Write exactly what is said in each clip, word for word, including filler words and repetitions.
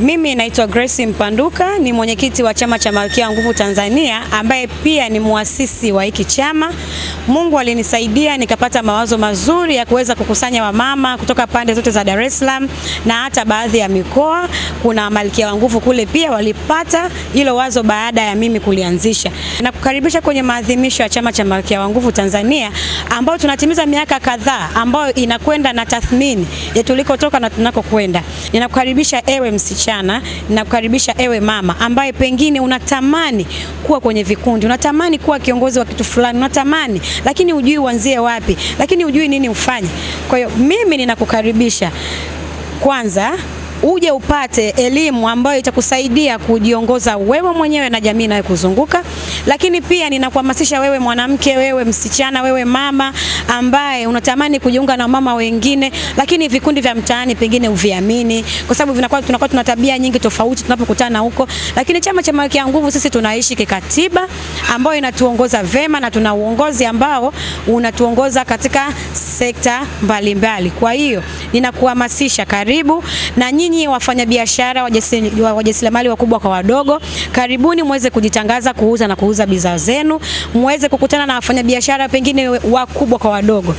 Mimi naitwa Grace Mpanduka, ni mwenyekiti wa chama cha Malkia wa Nguvu Tanzania ambaye pia ni muasisi wa hiki chama. Mungu alinisaidia nikapata mawazo mazuri ya kuweza kukusanya wamama kutoka pande zote za Dar es Salaam na hata baadhi ya mikoa. Kuna Malkia wa Nguvu kule pia walipata hilo wazo baada ya mimi kulianzisha. Na kukaribisha kwenye maadhimisho ya chama cha Malkia wa Nguvu Tanzania ambao tunatimiza miaka kadhaa ambayo inakwenda na tathmini ya tulikotoka na tunakokwenda. Ninakukaribisha ewe msichana, ninakukaribisha ewe mama ambaye pengine unatamani kuwa kwenye vikundi, unatamani kuwa kiongozi wa kitu fulani, unatamani lakini hujui uanzie wapi, lakini hujui nini ufanye. Kwa hiyo mimi ninakukaribisha kwanza uje upate elimu ambayo itakusaidia kujiongoza wewe mwenyewe na jamii inayokuzunguka. Lakini pia ninakuhamasisha wewe mwanamke, wewe msichana, wewe mama ambaye unatamani kujiunga na mama wengine, lakini vikundi vya mtaani pengine uviamini kwa sababu vinakuwa tunakuwa tuna tabia nyingi tofauti tunapokutana huko. Lakini chama cha Malkia wa Nguvu sisi tunaishi kikatiba ambayo inatuongoza vema na tuna uongozi ambao unatuongoza katika sekta mbalimbali. Kwa hiyo ninakuhamasisha, karibu na nyinyi wafanyabiashara, wajasiriamali wakubwa kwa wadogo, karibuni muweze kujitangaza kuuza na kuuza bidhaa zenu, muweze kukutana na wafanyabiashara pengine wakubwa kwa wadogo.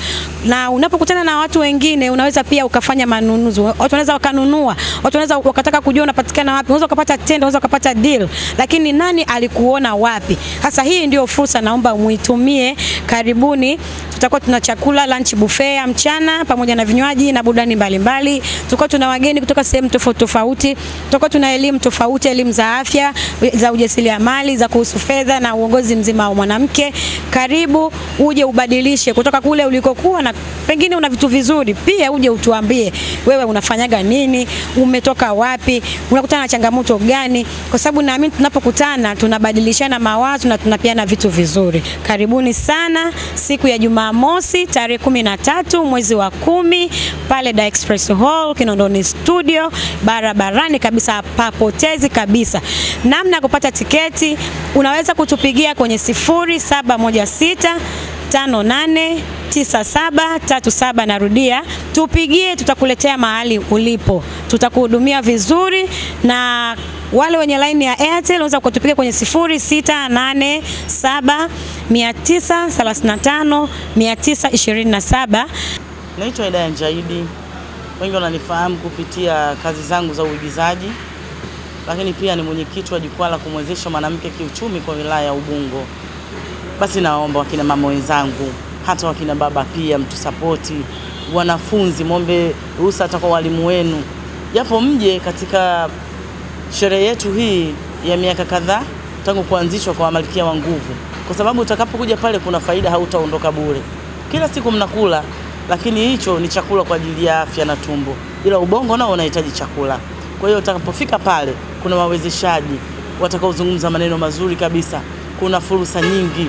Na unapokutana na watu wengine unaweza pia ukafanya manunuzi, watu wanaweza wakanunua, watu wanaweza wakataka kujua unapatikana wapi, unaweza ukapata tendo, unaweza ukapata deal, lakini nani alikuona wapi? Sasa hii ndio fursa, naomba muitumie. Karibuni, tutakuwa tuna chakula, lunch buffet mchana pamoja na vinywaji na burudani mbalimbali. Tutakuwa tuna wageni kutoka sehemu tofauti tofauti, tutakuwa tuna elimu tofauti, elimu za afya, za ujasiriamali, za kuhusu fedha na uongozi mzima wa mwanamke. Karibu uje ubadilishe kutoka kule ulikokuwa, na pengine una vitu vizuri pia uje utuambie wewe unafanyaga nini, umetoka wapi, unakutana na changamoto gani, kwa sababu naamini tunapokutana tunabadilishana mawazo na tunapeana vitu vizuri. Karibuni sana siku ya Jumamosi tarehe kumi na tatu mwezi wa kumi pale Da Express Hall Kinondoni Studio, barabarani kabisa, papotezi kabisa. Namna kupata tiketi unaweza kutupigia kwenye sifuri saba moja sita tano nane tisa saba tatu saba. Narudia, tupigie, tutakuletea mahali ulipo, tutakuhudumia vizuri. Na wale wenye line ya Airtel unaweza kutupigia kwenye sifuri sita nane saba mia tisa thelathini na tano mia tisa ishirini na saba. Naitwa Ida Janahidi, wengi wananifahamu kupitia kazi zangu za uigizaji, lakini pia ni mwenyekiti wa jukwaa la kumwezesha mwanamke kiuchumi kwa wilaya ya Ubungo. Basi naomba wakina mama wenzangu, hata wakina baba pia mtusapoti, wanafunzi muombe ruhusa hata kwa walimu wenu, japo mje katika sherehe yetu hii ya miaka kadhaa tangu kuanzishwa kwa Malkia wa Nguvu, kwa sababu utakapokuja pale kuna faida, hautaondoka bure. Kila siku mnakula, lakini hicho ni chakula kwa ajili ya afya na tumbo, ila ubongo nao unahitaji chakula. Kwa hiyo utakapofika pale kuna wawezeshaji watakaozungumza maneno mazuri kabisa, kuna fursa nyingi,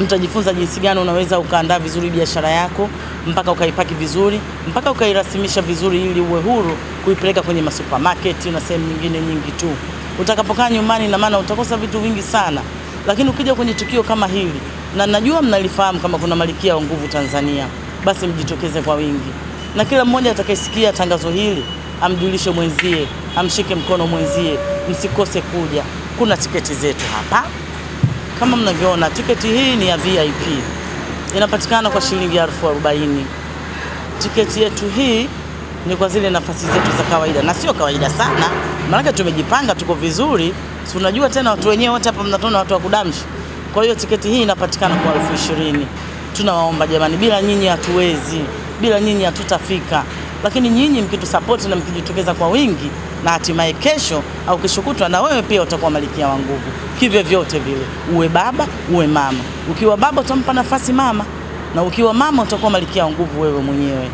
mtajifunza jinsi gani unaweza ukaandaa vizuri biashara yako mpaka ukaipaki vizuri, mpaka ukairasimisha vizuri ili uwe huru kuipeleka kwenye masupermarket na sehemu nyingine nyingi tu. Utakapokaa nyumbani na maana utakosa vitu vingi sana, lakini ukija kwenye tukio kama hili, na najua mnalifahamu kama kuna Malkia wa Nguvu Tanzania, basi mjitokeze kwa wingi. Na kila mmoja atakayesikia tangazo hili amjulishe mwenzie, amshike mkono mwenzie, msikose kuja. Kuna tiketi zetu hapa. Kama mnavyoona, tiketi hii ni ya V I P. Inapatikana kwa shilingi elfu arobaini. Tiketi yetu hii ni kwa zile nafasi zetu za kawaida, na sio kawaida sana. Maana tumejipanga, tuko vizuri. Si unajua tena watu wenyewe wote hapa mnatona watu wa kudamshi. Kwa hiyo tiketi hii inapatikana kwa elfu ishirini. Tunawaomba jamani, bila nyinyi hatuwezi, bila nyinyi hatutafika. Lakini nyinyi mkitusapoti na mkijitokeza kwa wingi, na hatimaye kesho au kesho kutwa na wewe pia utakuwa Malkia wa Nguvu. Kivyo vyote vile, uwe baba, uwe mama. Ukiwa baba utampa nafasi mama, na ukiwa mama utakuwa Malkia wa Nguvu wewe mwenyewe.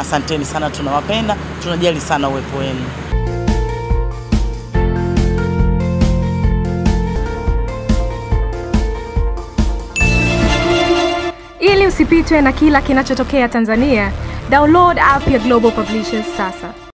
Asanteni sana, tunawapenda, tunajali sana uwepo wenu. Usipitwe na kila kinachotokea Tanzania. Download app ya Global Publishers sasa.